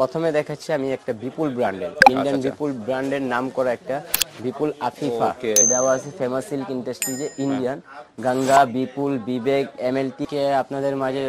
প্রথমে দেখাচ্ছি আমি একটা বিপুল ব্র্যান্ডের ইন্ডিয়ান বিপুল ব্র্যান্ডের নাম করা একটা বিপুল আফিফা এটা আছে ফেমাস সিল্ক ইন্ডাস্ট্রি যে ইন্ডিয়ান গঙ্গা বিপুল বিবেক এমএলটিকে আপনাদের মাঝে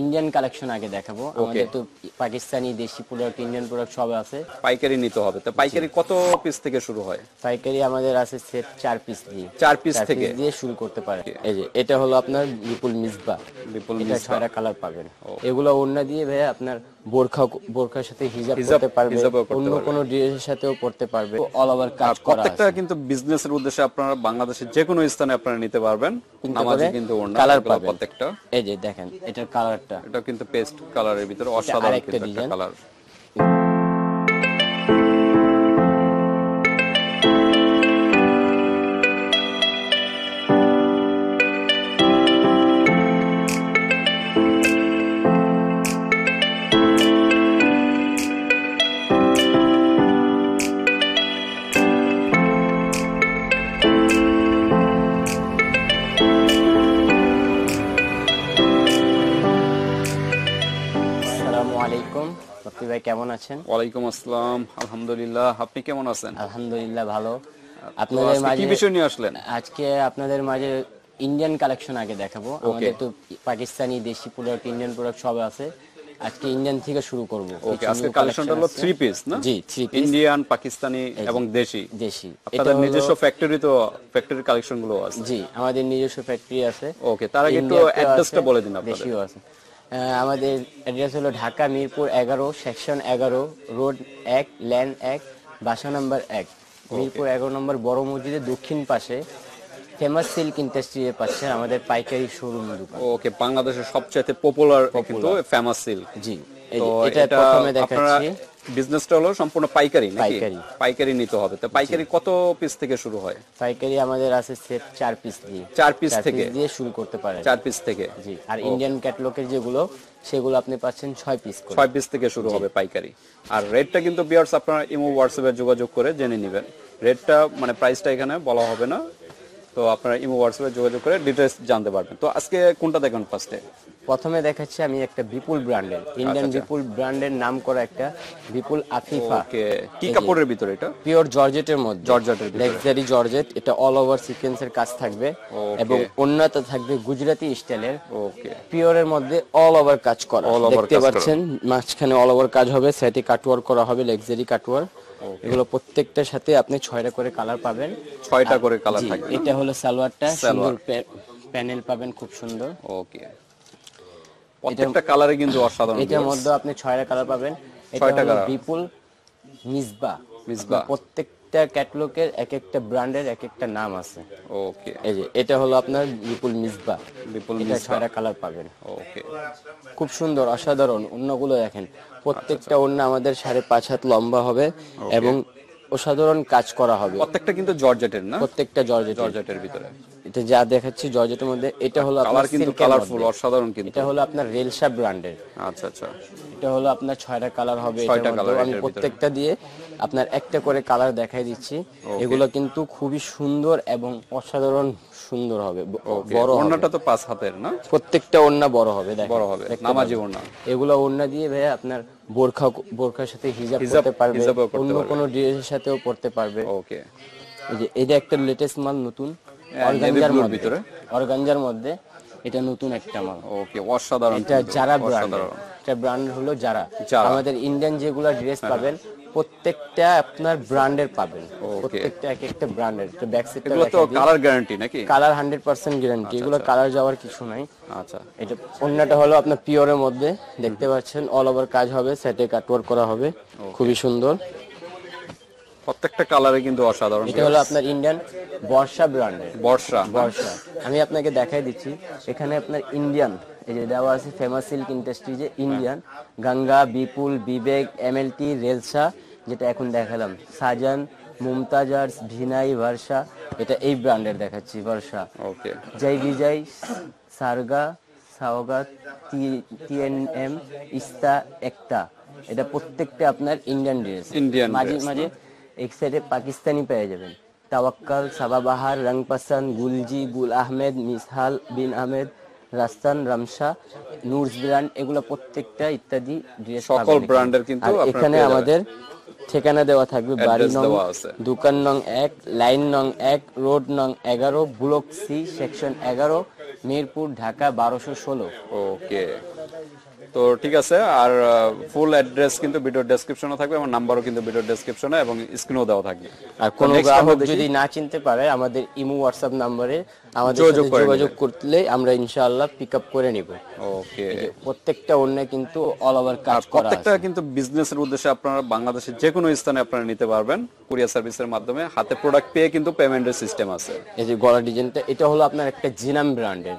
ইন্ডিয়ান কালেকশন আগে দেখাবো আমাদের তো পাকিস্তানি দেশি প্রোডাক্ট ইন্ডিয়ান প্রোডাক্ট সব আছে পাইকারি নিতে হবে তো পাইকারি কত পিস থেকে শুরু হয় পাইকারি আমাদের আছে সেট 4 পিস দিয়ে 4 পিস থেকে দিয়ে শুরু করতে পারেন এই যে এটা হলো আপনার বিপুল মিজবা বিপুল মিজবা এটা ছয়টা কালার পাবেন এগুলো ওন্না দিয়ে ভাই আপনার বোরখা বোরখার সাথে হিজাব করতে পারবে অন্য কোন ড্রেসের সাথেও পড়তে পারবে অল ওভার কাজ করা আছে প্রত্যেকটা কিন্তু বিজনেসের উদ্দেশ্যে আপনারা বাংলাদেশের যে কোনো স্থানে আপনারা নিতে পারবেন আমাদের কিন্তু ওন্না কালার পাবেন প্রত্যেকটা এই যে দেখেন এটার কালার এটা কিন্তু পেস্ট কালারের ভিতর অসাধারণ একটা কালার কেমন আছেন ওয়ালাইকুম আসসালাম আলহামদুলিল্লাহ আপনি কেমন আছেন আলহামদুলিল্লাহ ভালো আপনাদের মাঝে কি বিষয় নিয়ে আসলেন আজকে আপনাদের মাঝে ইন্ডিয়ান কালেকশন আগে দেখাবো আমাদের তো পাকিস্তানি দেশি প্রোডাক্ট ইন্ডিয়ান প্রোডাক্ট সব আছে আজকে ইন্ডিয়ান থেকে শুরু করব ওকে আজকে কালেকশনটা হলো 3 পিস না জি 3 পিস ইন্ডিয়ান পাকিস্তানি এবং দেশি দেশি আপনাদের নিজস্ব ফ্যাক্টরি তো ফ্যাক্টরি কালেকশন গুলো আছে জি আমাদের নিজস্ব ফ্যাক্টরি আছে ওকে তার আগে একটু অ্যাড্রেসটা বলে দিন আপনাদের দেশিও আছে আমাদের অ্যাড্রেস হলো Dhaka Mirpur 11 section 11 road 1 land 1 বাসা নাম্বার 1 মিরপুর 11 নম্বর বড় মসজিদের দক্ষিণ পাশে ফেমাস সিল্ক ইন্ডাস্ট্রির পাশে আমাদের পাইকারি শোরুম দোকান ওকে বাংলাদেশের সবচেয়ে পপুলার কিন্তু ফেমাস সিল্ক জি এটা প্রথমে দেখাচ্ছি বিজনেসটা হলো সম্পূর্ণ পাইকারি নাকি পাইকারি নিতে হবে তো পাইকারি কত পিস থেকে শুরু হয় পাইকারি আমাদের আছে সেট 4 পিস দিয়ে 4 পিস থেকে দিয়ে শুরু করতে পারেন 4 পিস থেকে জি আর ইন্ডিয়ান ক্যাটালগের যেগুলো সেগুলো আপনি পাচ্ছেন 6 পিস করে 6 পিস থেকে শুরু হবে পাইকারি আর রেটটা কিন্তু ভিউয়ার্স আপনারা ইমো WhatsApp-এ যোগাযোগ করে জেনে নেবেন রেটটা মানে প্রাইসটা এখানে বলা হবে না তো আপনারা ইমো WhatsApp-এ যোগাযোগ করে ডিটেইলস জানতে পারবেন তো আজকে কোনটা দেখুন ফার্স্টে প্রথমে দেখাচ্ছি আমি একটা বিপুল ব্র্যান্ডের ইন্ডিয়ান বিপুল ব্র্যান্ডের নাম করা একটা বিপুল আফিফা ওকে কি কাপড়ের ভিতরে এটা পিওর জর্জেটের মধ্যে জর্জেটের লেক্সারি জর্জেট এটা অল ওভার সিকোয়েন্সের কাজ থাকবে এবং ওন্নাটা থাকবে গুজরাটি স্টাইলের ওকে পিওরের মধ্যে অল ওভার কাজ করা দেখতে পাচ্ছেন মাঝখানে অল ওভার কাজ হবে সেটি কাটওয়ার্ক করা হবে লেক্সারি কাটওয়ার্ক এগুলো প্রত্যেকটার সাথে আপনি 6টা করে কালার পাবেন 6টা করে কালার থাকবে এটা হলো সালোয়ারটা সুন্দর প্যানেল পাবেন খুব সুন্দর ওকে প্রত্যেকটা কালারে কিন্তু অসাধারণ এটার মধ্যে আপনি 6টা কালার পাবেন এটা হলো বিপুল মিজবা মিজবা প্রত্যেকটা ক্যাটালগের এক একটা ব্র্যান্ডের এক একটা নাম আছে ওকে এই যে এটা হলো আপনার বিপুল মিজবা বিপুল মিজবা এটা 6টা কালার পাবেন ওকে খুব সুন্দর অসাধারণ অন্যগুলো দেখেন প্রত্যেকটা অন্য আমাদের 5.5 হাত লম্বা হবে এবং অসাধারণ কাজ করা হবে প্রত্যেকটা কিন্তু জর্জেটের না প্রত্যেকটা জর্জেটের ভিতরে এটা যা দেখাচ্ছি জর্জেটের মধ্যে এটা হলো আপনার কিন্তু কালারফুল অসাধারণ কিন্তু এটা হলো আপনার রেলসা ব্র্যান্ডের আচ্ছা আচ্ছা এটা হলো আপনার 6টা কালার হবে এটা আমি প্রত্যেকটা দিয়ে আপনার একটা করে কালার দেখাই দিচ্ছি এগুলো কিন্তু খুবই সুন্দর এবং অসাধারণ সুন্দর হবে বড় ওন্নাটা তো 5 হাতের না প্রত্যেকটা ওন্না বড় হবে দেখেন বড় হবে নামাজি ওন্না এগুলো ওন্না দিয়ে ভাই আপনার বোরখা বোরখার সাথে হিজাব করতে পারবে অন্য কোন ড্রেসের সাথেও পড়তে পারবে ওকে এই যে এটা একটা লেটেস্ট মাল নতুন অর্গানজার ভিতরে অর্গানজার মধ্যে এটা নতুন একটা মাল ওকে অসাধারণ এটা যারা ব্র্যান্ড এটা ব্র্যান্ড হলো যারা আমাদের ইন্ডিয়ান যেগুলা ড্রেস পাবেন প্রত্যেকটা আপনার ব্র্যান্ডের পাবেন প্রত্যেকটা এক একটা ব্র্যান্ডের তো ব্যাক সাইডটা এগুলো তো কালার গ্যারান্টি নাকি কালার 100% গ্যারান্টি এগুলো কালার যাওয়ার কিছু নাই আচ্ছা এটা ওন্নাটা হলো আপনার পিওরের মধ্যে দেখতে পাচ্ছেন অল ওভার কাজ হবে সেটে কাটওয়ার্ক করা হবে খুবই সুন্দর প্রত্যেকটা কালারে কিন্তু অসাধারণ এটা হলো আপনার ইন্ডিয়ান বর্ষা ব্র্যান্ডের বর্ষা বর্ষা আমি আপনাকে দেখাই দিচ্ছি এখানে আপনার ইন্ডিয়ান এই যে দেওয়া আছে ফেমাস সিল্ক ইন্ডাস্ট্রি যে ইন্ডিয়ান গঙ্গা বিপুল বিবেক এমএলটি রেলসা যেটা এখন দেখালাম সাজান মুমতাজ ভিনাই ভার্ষা এটা এই ব্র্যান্ডের দেখাচ্ছি ভার্ষা ওকে জয় বিজয় সারগা সওগাত টিএনএম ইস্তা একতা এটা প্রত্যেকটা আপনার ইন্ডিয়ান ড্রেস মাঝে মাঝে এক সাইডে পাকিস্তানি পেয়ে যাবেন তাওয়াক্কাল সাবাবাহার রং পছন্দ গুলজি গুল আহমেদ মিশাল বিন আহমেদ রাস্তান, রামসা, নুরস ব্র্যান্ড, এগুলো প্রত্যেকটা ইত্যাদি সকল ব্র্যান্ডের কিন্তু এখানে আমাদের ঠিকানা দেওয়া থাকবে। বাড়ি নং, দোকান নং 1, লাইন নং 1, রোড নং 11, block C, section 11, Mirpur, Dhaka 1216। Okay, তো ঠিক আছে। আর ফুল অ্যাড্রেস কিন্তু ভিডিও ডেসক্রিপশনে থাকবে, আমার নাম্বারও কিন্তু ভিডিও ডেসক্রিপশনে এবং স্ক্রিনেও দেওয়া থাকবে। আর কোনো গ্রাহক যদি না চিনতে পারে আমাদের ইমো হোয়াটসঅ্যাপ নম্বরে আমাদের সাথে যোগাযোগ করলে আমরা ইনশাআল্লাহ পিকআপ করে নিব। ওকে, প্রত্যেকটা অন্য কিন্তু অল ওভার কাজ করা, প্রত্যেকটা কিন্তু বিজনেসের উদ্দেশ্যে আপনারা বাংলাদেশের যে কোনো স্থানে আপনারা নিতে পারবেন কুরিয়ার সার্ভিসের মাধ্যমে। হাতে প্রোডাক্ট পেয়ে কিন্তু পেমেন্টের সিস্টেম আছে। এই যে গলা ডিজাইনটা, এটা হলো আপনার একটা জিনাম ব্র্যান্ডের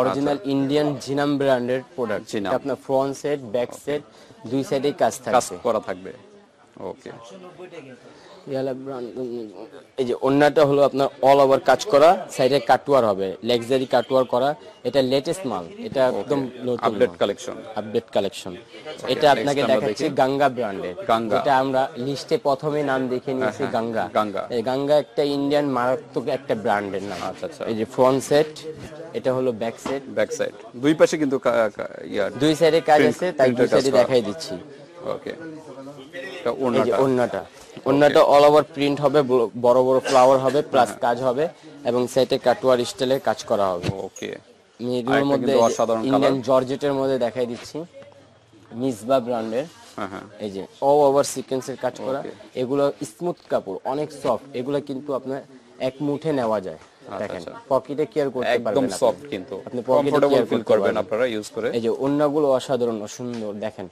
অরিজিনাল ইন্ডিয়ান জিনাম ব্র্যান্ডের প্রোডাক্ট। আপনার ফ্রন্ট সেট, ব্যাক সেট দুই সাইডে কাজ করা থাকবে। ওকে, এই যে ওন্নাটা হলো আপনার অল ওভার কাজ করা, সাইডে কাটওয়ার হবে, লাক্সারি কাটওয়ার করা। এটা লেটেস্ট মাল, এটা একদম আপডেট কালেকশন, আপডেট কালেকশন। এটা আপনাকে দেখাচ্ছি গঙ্গা ব্র্যান্ডের। এটা আমরা লিস্টে প্রথমে নাম দেখে নিয়েছি গঙ্গা। এই গঙ্গা একটা ইন্ডিয়ান মারাত্মক একটা ব্র্যান্ডের নাম। আচ্ছা আচ্ছা। এই যে ফ্রন্ট সেট, এটা হলো ব্যাক সেট, ব্যাক সাইড দুই পাশে কিন্তু দুই সাইডে কাজ আছে, তাই দুই সাইডে দেখাই দিচ্ছি। ওকে, এটা ওন্নাটা, ওন্নাটা অল ওভার প্রিন্ট হবে, বড় বড় ফ্লাওয়ার হবে, প্লাস কাজ হবে এবং সেটে কাটওয়ার স্টাইলে কাজ করা হবে। ওকে, মিডিয়ার মধ্যে অসাধারণ কালার, জর্জেটের মধ্যে দেখাই দিচ্ছি মিসবা ব্র্যান্ডের। এই যে অল ওভার সিকোয়েন্সের কাজ করা, এগুলো স্মুথ কাপড়, অনেক সফট, এগুলো কিন্তু আপনার এক মুঠে নেওয়া যায়। দেখেন পকেটে কেয়ার করতে পারবেন, একদম সফট, কিন্তু আপনি পকেটে কেয়ার ফিল করবেন আপনারা ইউজ করে। এই যে ওন্নাগুলো অসাধারণ সুন্দর, দেখেন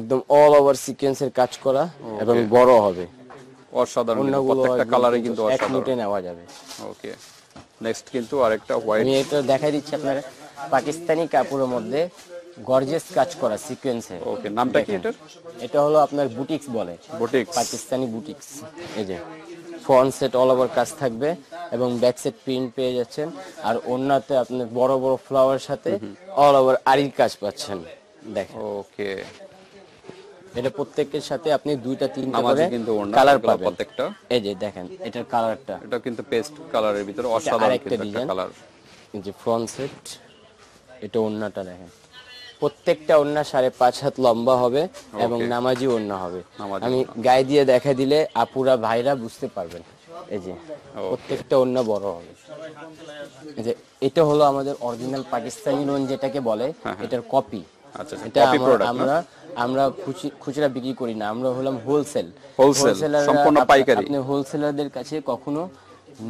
একদম অল ওভার সিকোয়েন্সের কাজ করা এবং বড় হবে, অসাধারণ। প্রত্যেকটা কালারে কিন্তু অসাধারণ নেওয়া যাবে। ওকে, নেক্সট কিন্তু আরেকটা হোয়াইট, আমি এটা দেখাই দিচ্ছি আপনারা। পাকিস্তানি কাপড়ের মধ্যে গর্জিয়াস কাজ করা সিকোয়েন্সে। ওকে, নামটা কি এটার? এটা হলো আপনার বুটিক্স বলে, বুটিক্স, পাকিস্তানি বুটিক্স। এই যে ফ্রন্ট সেট অল ওভার কাজ থাকবে এবং ব্যাক সেট প্রিন্ট পেয়ে যাচ্ছেন, আর ওন্নাতে আপনি বড় বড় ফ্লাওয়ার সাথে অল ওভার আরির কাজ পাচ্ছেন। দেখেন, ওকে, এটা প্রত্যেকের সাথে আপনি দুইটা তিনটা করে কালার পাবেন প্রত্যেকটা। এই যে দেখেন এটার কালারটা, এটা কিন্তু পেস্ট কালারের ভিতরে অসাধারণ একটা কালার। এই যে ফ্রন্ট সেট, এটা ওন্নাটা দেখেন, প্রত্যেকটা ওন্না 5.5 হাত লম্বা হবে এবং নামাজি ওন্না হবে। আমি গায়ে দিয়ে দেখা দিলে আপুরা ভাইরা বুঝতে পারবেন। এই যে প্রত্যেকটা ওন্না বড় হবে। এই যে এটা হলো আমাদের অরিজিনাল পাকিস্তানি লোন যেটাকে বলে, এটার কপি। আচ্ছা, এটা আমরা খুচরা বিক্রি করি না, আমরা হলাম হোলসেল, সম্পূর্ণ পাইকারি। আপনি হোলসেলারদের কাছে কখনো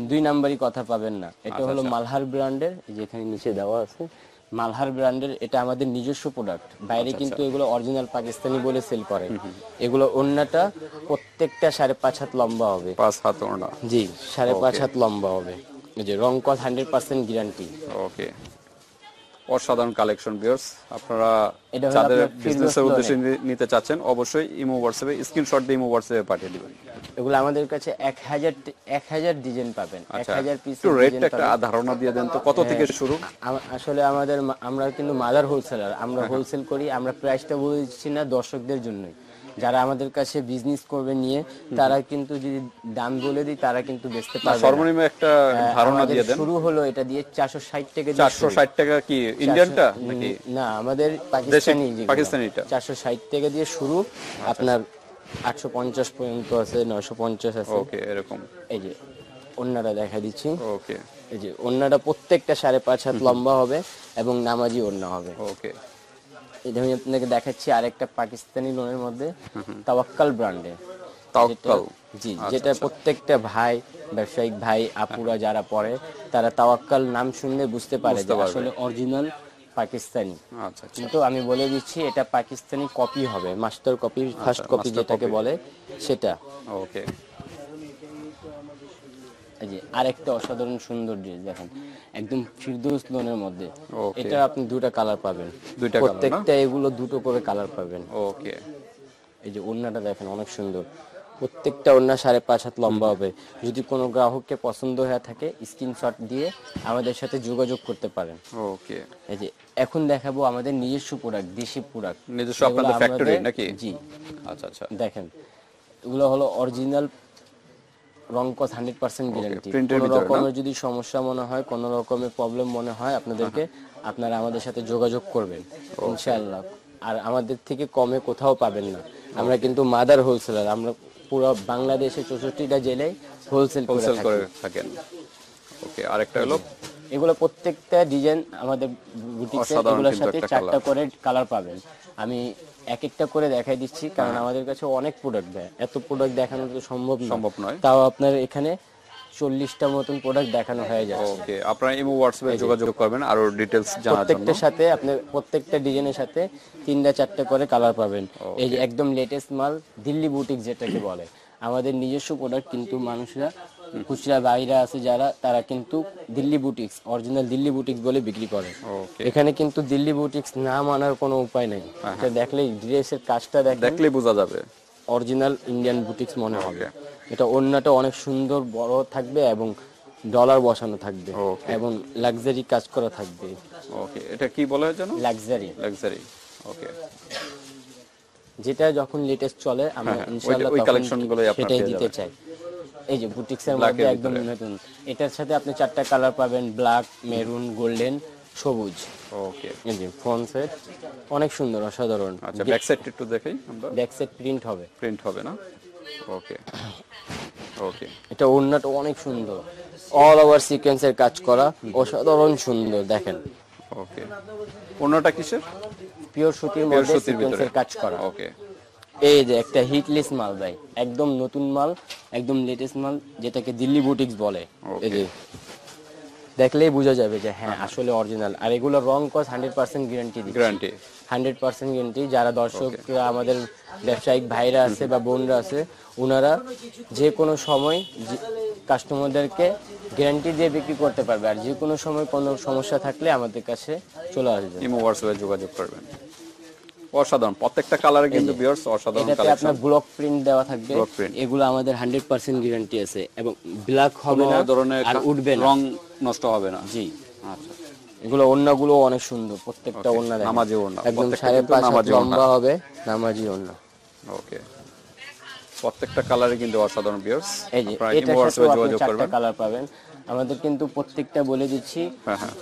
দুই নাম্বারই কথা পাবেন না। এটা হলো মালহার ব্র্যান্ডের, যেখানে নিচে দেওয়া আছে মালহার ব্র্যান্ডের। এটা আমাদের নিজস্ব প্রোডাক্ট, বাইরে কিন্তু এগুলো অরিজিনাল পাকিস্তানি বলে সেল করে। এগুলো ওন্নাটা প্রত্যেকটা 5.5 হাত লম্বা হবে, 5 হাত ওন্না, জি 5.5 হাত লম্বা হবে। এই যে রং কস 100% গ্যারান্টি। ওকে, অসাধারণ কালেকশন ভিউয়ার্স। আপনারা যাদের বিজনেসের উদ্দেশ্যে নিতে চাচ্ছেন অবশ্যই ইমো হোয়াটসঅ্যাপে স্ক্রিনশট দিয়ে ইমো হোয়াটসঅ্যাপে পাঠিয়ে দিবেন। এগুলো আমাদের কাছে 1000 ডিজাইন পাবেন, 1000 পিস। তো রেটটা একটা ধারণা দিয়ে দেন তো, কত থেকে শুরু? আসলে আমরা কিন্তু মাদার হোলসেলার, আমরা হোলসেল করি। আমরা প্রাইসটা বলছি না দর্শকদের জন্যই, যারা আমাদের কাছে বিজনেস করবে নিয়ে, তারা কিন্তু যদি দাম বলে দিই তারা কিন্তু বেচতে পারবে। সর্বনিম্ন একটা ধারণা দিয়ে দেন। শুরু হলো এটা দিয়ে 460 টাকা। 460 টাকা কি ইন্ডিয়ানটা নাকি? না, আমাদের পাকিস্তানিটা 460 টাকা দিয়ে শুরু। আপনার 850 পর্যন্ত আছে, 950 আছে। ওকে, এরকম। এই যে ওন্নাটা দেখা দিচ্ছি। ওকে, এই যে ওন্নাটা প্রত্যেকটা 5.5 হাত লম্বা হবে এবং নামাজি ওন্না হবে। ওকে, এটা আমি আপনাকে দেখাচ্ছি আরেকটা পাকিস্তানি লোনের মধ্যে তাওয়াক্কাল ব্র্যান্ডে। তাওয়াক্কাল, জি, যেটা প্রত্যেকটা ভাই, ব্যবসায়িক ভাই, আপুরা যারা পড়ে তারা তাওয়াক্কাল নাম শুনলে বুঝতে পারে যে আসলে অরিজিনাল পাকিস্তানি। আচ্ছা, কিন্তু আমি বলে দিচ্ছি এটা পাকিস্তানি কপি হবে, মাস্টার কপি, ফার্স্ট কপি যেটাকে বলে সেটা। ওকে, জি, আরেকটা অসাধারণ সুন্দর ডিজাইন দেখেন, একদম ফিরদৌস লোনের মধ্যে। এটা আপনি দুটো কালার পাবেন, প্রত্যেকটা এগুলো দুটো করে কালার পাবেন। ওকে, এই যে ওন্নাটা দেখেন অনেক সুন্দর, প্রত্যেকটা ওন্না 5.5 হাত লম্বা হবে। যদি কোনো গ্রাহককে পছন্দ হয়ে থাকে স্ক্রিনশট দিয়ে আমাদের সাথে যোগাযোগ করতে পারেন। ওকে, এই যে এখন দেখাবো আমাদের নিজস্ব প্রোডাক্ট, দেশি প্রোডাক্ট, নিজস্ব আপনাদের ফ্যাক্টরি নাকি? জি, আচ্ছা আচ্ছা। দেখেন এগুলো হলো অরিজিনাল রং কস 100% গ্যারান্টি। কোনো রকমের যদি সমস্যা মনে হয়, কোনো রকমের প্রবলেম মনে হয় আপনাদেরকে, আপনারা আমাদের সাথে যোগাযোগ করবেন ইনশাআল্লাহ। আর আমাদের থেকে কমে কোথাও পাবেন না, আমরা কিন্তু মাদার হোলসেলার, আমরা পুরো বাংলাদেশে 64টা জেলায় হোলসেল করে থাকেন। ওকে, আরেকটা হলো এগুলো প্রত্যেকটা ডিজাইন আমাদের বুটিকে এগুলোর সাথে চারটা করে কালার পাবেন। আমি এক একটা করে দেখাই দিচ্ছি, কারণ আমাদের কাছে অনেক প্রোডাক্ট, এত প্রোডাক্ট দেখানো তো সম্ভব নয়। তাও আপনার এখানে 40টা মতন প্রোডাক্ট দেখানো হয়ে যাচ্ছে। ওকে, আপনারা ইমো WhatsApp যোগাযোগ করবেন আর ডিটেইলস জানার জন্য। প্রত্যেকটার সাথে আপনি প্রত্যেকটা ডিজাইনের সাথে 3টা 4টা করে কালার পাবেন। এই যে একদম লেটেস্ট মাল, দিল্লি বুটিক যেটাকে বলে, আমাদের নিজস্ব প্রোডাক্ট, কিন্তু মানুষরা খুচরা বাইরে আছে যারা, তারা কিন্তু Delhi boutiques, original Delhi boutiques বলে বিক্রি করে। এখানে কিন্তু দিল্লি বুটিক্স না মানার কোনো উপায় নেই, এটা দেখলে ড্রেসের কাজটা দেখলে বোঝা যাবে অরিজিনাল ইন্ডিয়ান বুটিক্স মনে হবে। এটা ওন্নাটা অনেক সুন্দর বড় থাকবে এবং ডলার বসানো থাকবে এবং লাক্সারি কাজ করা থাকবে। ওকে, এটা কি বলা হয় জানো? লাক্সারি। লাক্সারি, ওকে, যেটা যখন লেটেস্ট চলে আমরা ইনশাআল্লাহ ওই কালেকশনগুলোই আপনাদের দিতে চাই। এই যে বুটিক্সের মধ্যে একদম নতুন, এটার সাথে আপনি 4টা কালার পাবেন, ব্ল্যাক, মেরুন, গোল্ডেন, সবুজ। ওকে, এই যে ফ্রন্ট সাইড অনেক সুন্দর, অসাধারণ। আচ্ছা, ব্যাক সাইড একটু দেখাই আমরা। ব্যাক সাইড প্রিন্ট হবে, প্রিন্ট হবে না? ওকে, ওকে, এটা ওন্নাটা অনেক সুন্দর, অল ওভার সিকোয়েন্সের কাজ করা, অসাধারণ সুন্দর দেখেন। ওকে, ওন্নাটা কিসের? পিওর সুতির মধ্যে সিকোয়েন্সের কাজ করা। ওকে, এই যে একটা হিটলেস মাল ভাই, একদম নতুন মাল, একদম লেটেস্ট মাল, যেটাকে দিল্লি বুটিক্স বলে। এই যে দেখলেই বোঝা যাবে যে হ্যাঁ আসলে অরিজিনাল। আর এগুলো রং কস 100% গ্যারান্টি দিচ্ছি, গ্যারান্টি 100% গ্যারান্টি। যারা দর্শকরা আমাদের ব্যবসায়িক ভাইরা আছে বা বোনরা আছে, ওনারা যে কোনো সময় কাস্টমারদেরকে গ্যারান্টি দিয়ে বিক্রি করতে পারবে। আর যে কোনো সময় কোনো সমস্যা থাকলে আমাদের কাছে চলে আসবে, ইমো WhatsApp যোগাযোগ করবেন। অসাধারণ, প্রত্যেকটা কালারে কিন্তু ভিউয়ার্স অসাধারণ কালেকশন। এটাতে আপনার ব্লক প্রিন্ট দেওয়া থাকবে, এগুলো আমাদের 100% গ্যারান্টি আছে এবং ব্ল্যাক হবে না, ধরনের আর উঠবে না, রং নষ্ট হবে না। জি আচ্ছা, এগুলো ওন্নাগুলো অনেক সুন্দর, প্রত্যেকটা ওন্না নামাজি ওন্না, একদম 5.5 লম্বা হবে, নামাজি ওন্না। ওকে, প্রত্যেকটা কালারে কিন্তু অসাধারণ ভিউয়ার্স, আপনারা WhatsApp যোগাযোগ করবেন, কালার পাবেন আমাদের। কিন্তু প্রত্যেকটা বলে দিচ্ছি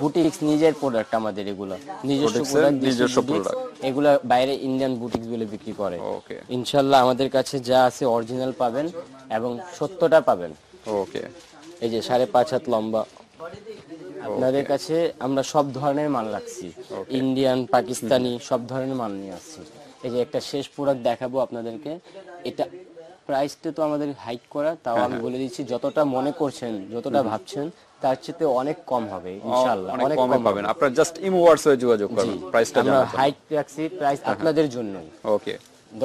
বুটিক্স, নিজের প্রোডাক্ট আমাদের, এগুলো নিজস্ব প্রোডাক্ট, নিজস্ব প্রোডাক্ট, এগুলো বাইরে ইন্ডিয়ান বুটিক্স বলে বিক্রি করে। ওকে, ইনশাআল্লাহ আমাদের কাছে যা আছে অরিজিনাল পাবেন এবং 70টা পাবেন। ওকে, এই যে 5.5 হাত লম্বা, আপনাদের কাছে আমরা সব ধরনের মাল রাখছি, ইন্ডিয়ান, পাকিস্তানি, সব ধরনের মাল নিয়ে আসছি। এই যে একটা শেষ প্রোডাক্ট দেখাবো আপনাদেরকে, এটা প্রাইসটা তো আমাদের হাইক করা, তাও আমি বলে দিচ্ছি যতটা মনে করছেন, যতটা ভাবছেন তার চেয়ে অনেক কম হবে ইনশাআল্লাহ, অনেক কম পাবেন। আপনারা জাস্ট ইমো WhatsApp যোগাযোগ করুন, প্রাইসটা আমরা হাইক রাখছি, প্রাইস আপনাদের জন্যই। ওকে,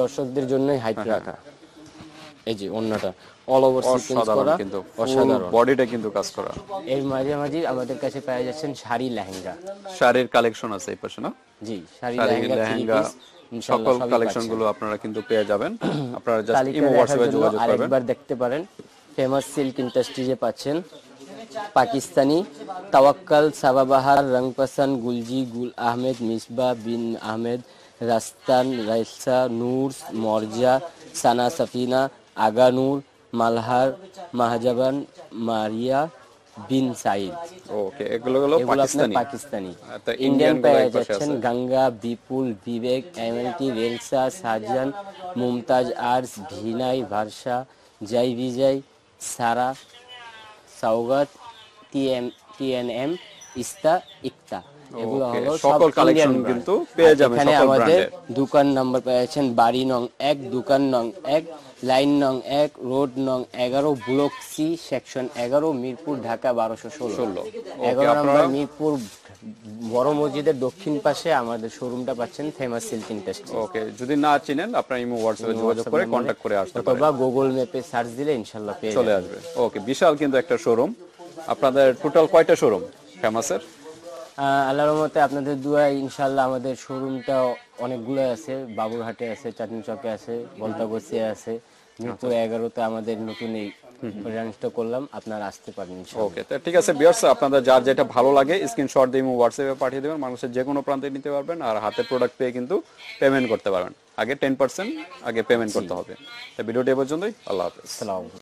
দর্শকদের জন্যই হাইক রাখা। এই যে ওন্নাটা অল ওভার সিকোয়েন্স করা, কিন্তু অসাধারণ বডিটা কিন্তু কাজ করা। এর মাঝে মাঝে আমাদের কাছে পেয়ে যাচ্ছেন শাড়ি, লেহেঙ্গা, শাড়ির কালেকশন আছে এই পাশে না? জি, শাড়ি, লেহেঙ্গা, সকল কালেকশনগুলো আপনারা কিন্তু পেয়ে যাবেন। আপনারা জাস্ট ইমো WhatsApp যোগাযোগ করবেন। আরেকবার দেখতে পারেন, ফেমাস সিল্ক ইন্ডাস্ট্রিজে পাচ্ছেন পাকিস্তানি, তাওয়াক্কাল, সাবাবাহার, রংপাসান, গুলজি, গুল আহমেদ, মিসবা, বিন আহমেদ, রাস্তান, রাইসা, নূর, মরজা, সানা, সাফিনা, আগানুর, মালহার, মাহজাবান, মারিয়া, বিন সাইদ। ওকে, এগুলো হলো পাকিস্তানি, পাকিস্তানি। ইন্ডিয়ান পেয়ে যাচ্ছেন গঙ্গা, বিপুল, বিবেক, MLTK, বেলসা, সাজ্জান, মুমতাজ আর্টস, ভিনাই, ভারসা, জয় বিজয়, সারা, সৌগত, TNM, ইস্তা, ইকতা, এগুলো হলো সকল কালেকশন কিন্তু পেয়ে যাবেন। এখানে আমাদের দোকান নম্বর পেয়েছেন বাড়ি নং 1, দোকান নং 1, লাইন নং 1, রোড নং 11, block C, section 11, Mirpur, Dhaka 1216। 11 নম্বর মিরপুর বড় মসজিদের দক্ষিণ পাশে আমাদের শোরুমটা পাচ্ছেন, ফেমাস সিল্ক ইন্ডাস্ট্রি। ওকে, যদি না চিনেন আপনারা ইমো WhatsApp এ যোগাযোগ করে কন্টাক্ট করে আসতে পারেন, অথবা গুগল ম্যাপে সার্চ দিলে ইনশাআল্লাহ পেয়ে চলে আসবে। ওকে, বিশাল কিন্তু একটা শোরুম। আপনাদের টোটাল কয়টা শোরুম ফেমাসের? আল্লাহর রহমতে আপনাদের দোয়ায় ইনশাআল্লাহ আমাদের শোরুমটা অনেকগুলো আছে, বাবুরহাটে আছে, চাঁদনি চকে আছে, বলতাগোসি আছে, মিরপুর 11তে আমাদের নতুন এই ব্রাঞ্চটা করলাম, আপনারা আসতে পারেন ইনশাআল্লাহ। ওকে, তো ঠিক আছে ভিউয়ার্স, আপনারা যার যেটা ভালো লাগে স্ক্রিনশট দিয়ে WhatsApp এ পাঠিয়ে দেবেন, মানুষের যে কোনো প্রান্তে নিতে পারবেন। আর হাতে প্রোডাক্ট পেয়ে কিন্তু পেমেন্ট করতে পারবেন, আগে 10% আগে পেমেন্ট করতে হবে। তো ভিডিওটি এ পর্যন্তই, আল্লাহ হাফেজ, আসসালামু আলাইকুম।